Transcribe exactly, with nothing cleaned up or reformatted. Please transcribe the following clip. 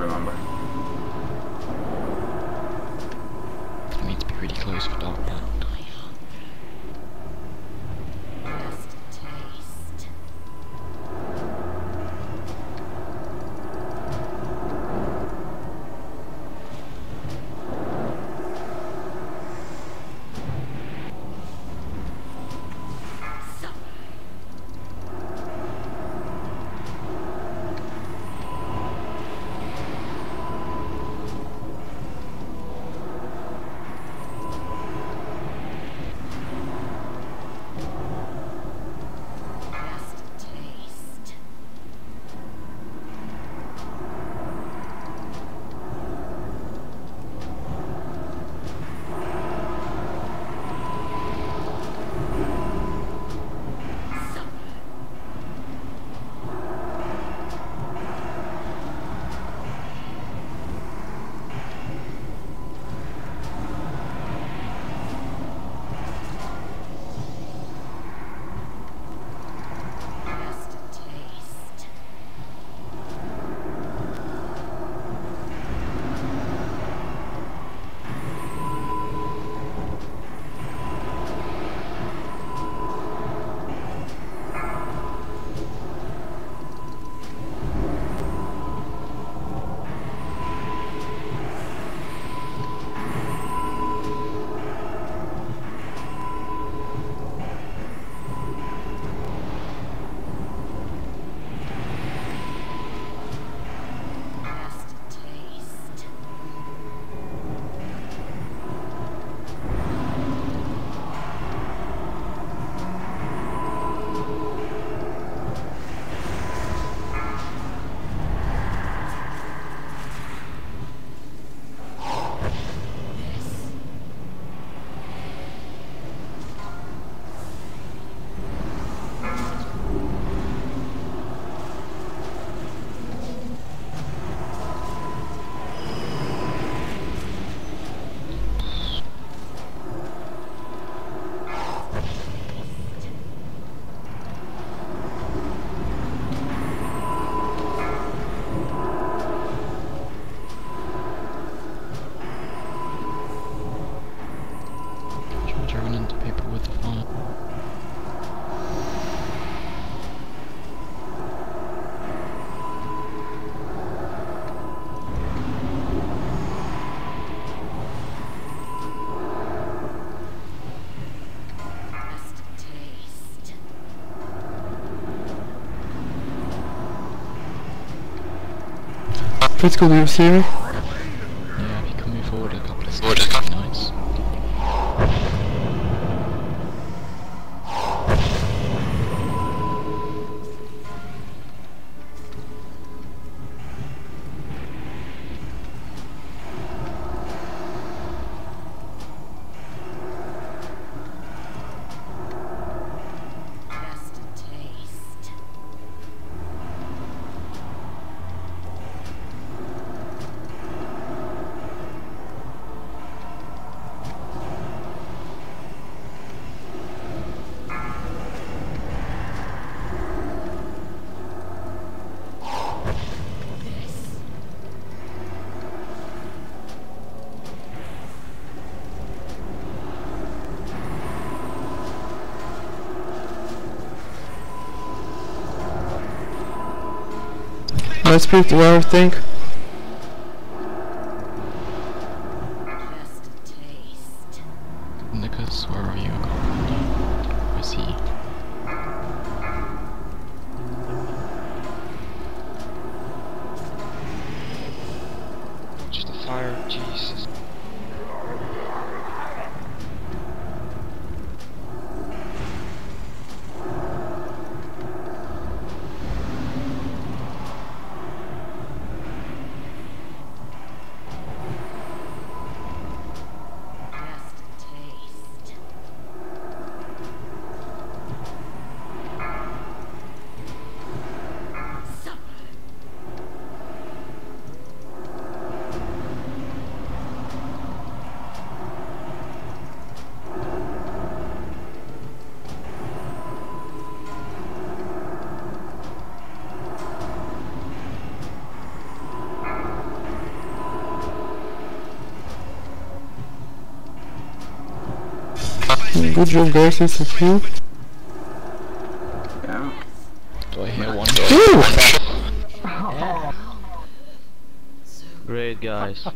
remember. I need to be really close for dark now. Critical news here. Yeah, if you can move forward a couple of steps, that'd be nice. Let's prove to everything. Nicholas, where are you? I see you. Just a fire of Jesus. Would you guys need some fuel? Yeah. Do I hear one door? Great, guys.